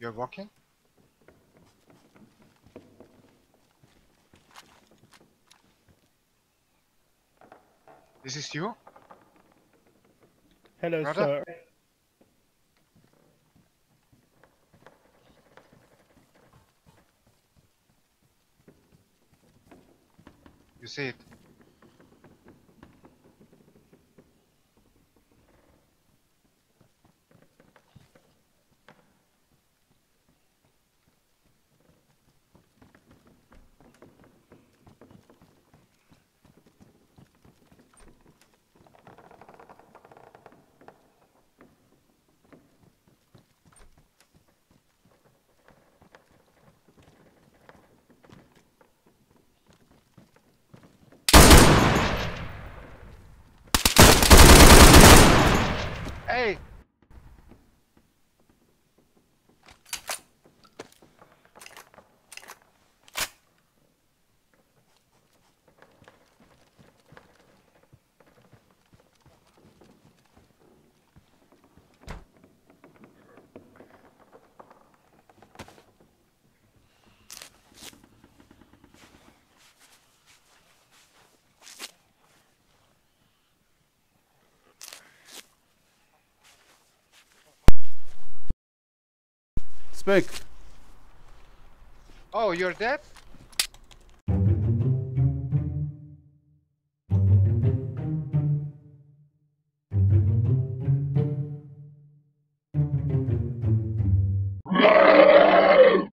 You're walking? This is you? Hello, brother? Sir. You see it? Hey! Speak. Oh, you're dead?